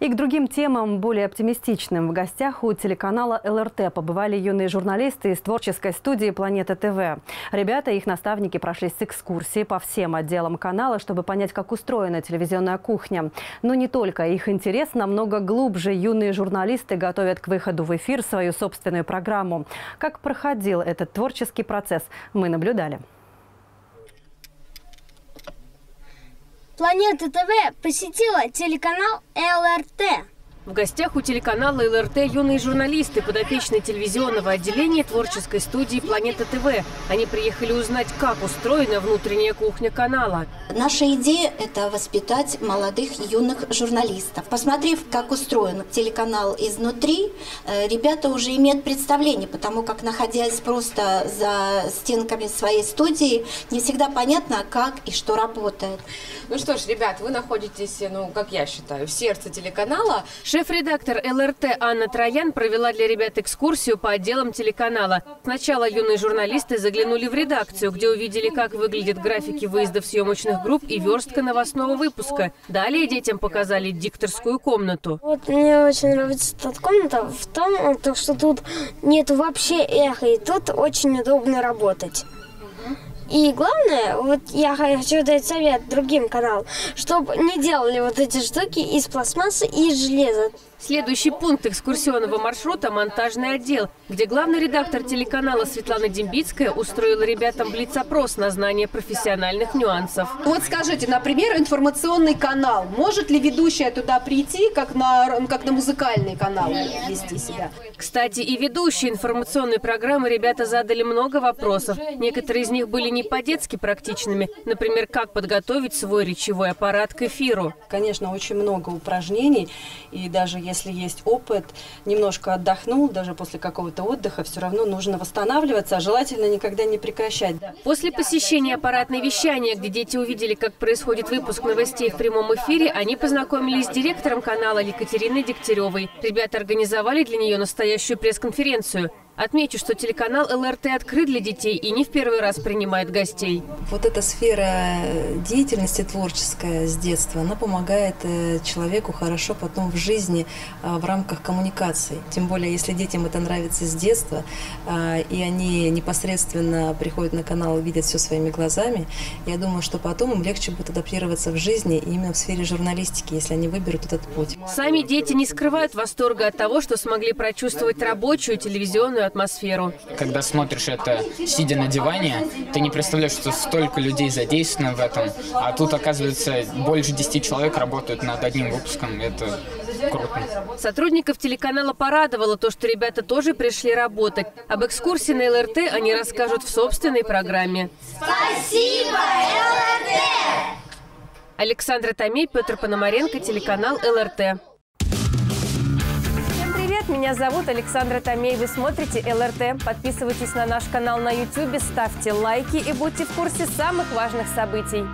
И к другим темам, более оптимистичным. В гостях у телеканала ЛРТ побывали юные журналисты из творческой студии «Планета ТВ». Ребята и их наставники прошлись с экскурсией по всем отделам канала, чтобы понять, как устроена телевизионная кухня. Но не только. Их интерес намного глубже. Юные журналисты готовят к выходу в эфир свою собственную программу. Как проходил этот творческий процесс, мы наблюдали. Планета ТВ посетила телеканал ЛРТ. В гостях у телеканала ЛРТ юные журналисты, подопечные телевизионного отделения творческой студии «Планета ТВ». Они приехали узнать, как устроена внутренняя кухня канала. Наша идея – это воспитать молодых юных журналистов. Посмотрев, как устроен телеканал изнутри, ребята уже имеют представление, потому как, находясь просто за стенками своей студии, не всегда понятно, как и что работает. Ну что ж, ребят, вы находитесь, как я считаю, в сердце телеканала. Шеф-редактор ЛРТ Анна Троян провела для ребят экскурсию по отделам телеканала. Сначала юные журналисты заглянули в редакцию, где увидели, как выглядят графики выездов съемочных групп и верстка новостного выпуска. Далее детям показали дикторскую комнату. Вот мне очень нравится эта комната в том, что тут нет вообще эха, и тут очень удобно работать. И главное, вот я хочу дать совет другим каналам, чтобы не делали вот эти штуки из пластмассы и железа. Следующий пункт экскурсионного маршрута – монтажный отдел, где главный редактор телеканала Светлана Дембицкая устроила ребятам блиц-опрос на знание профессиональных нюансов. Вот скажите, например, информационный канал. Может ли ведущая туда прийти, как на музыкальный канал вести себя? Кстати, и ведущие информационной программы ребята задали много вопросов. Некоторые из них были не по-детски практичными. Например, как подготовить свой речевой аппарат к эфиру. Конечно, очень много упражнений, и даже если есть опыт, немножко отдохнул, даже после какого-то отдыха все равно нужно восстанавливаться, а желательно никогда не прекращать. После посещения аппаратного вещания, где дети увидели, как происходит выпуск новостей в прямом эфире, они познакомились с директором канала Екатериной Дегтярёвой. Ребята организовали для нее настоящую пресс-конференцию. Отмечу, что телеканал ЛРТ открыт для детей и не в первый раз принимает гостей. Вот эта сфера деятельности творческая с детства, она помогает человеку хорошо потом в жизни в рамках коммуникаций. Тем более, если детям это нравится с детства, и они непосредственно приходят на канал и видят все своими глазами, я думаю, что потом им легче будет адаптироваться в жизни именно в сфере журналистики, если они выберут этот путь. Сами дети не скрывают восторга от того, что смогли прочувствовать рабочую телевизионную атмосферу. Когда смотришь это, сидя на диване, ты не представляешь, что столько людей задействовано в этом, а тут, оказывается, больше 10 человек работают над одним выпуском. Это круто. Сотрудников телеканала порадовало то, что ребята тоже пришли работать. Об экскурсии на ЛРТ они расскажут в собственной программе. Спасибо, ЛРТ! Александра Томей, Петр Пономаренко, телеканал ЛРТ. Меня зовут Александра Томей. Вы смотрите ЛРТ. Подписывайтесь на наш канал на YouTube, ставьте лайки и будьте в курсе самых важных событий.